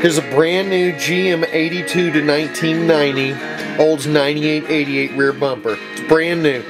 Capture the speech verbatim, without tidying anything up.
Here's a brand new G M eighty-two to nineteen ninety Olds ninety-eight eighty-eight rear bumper. It's brand new.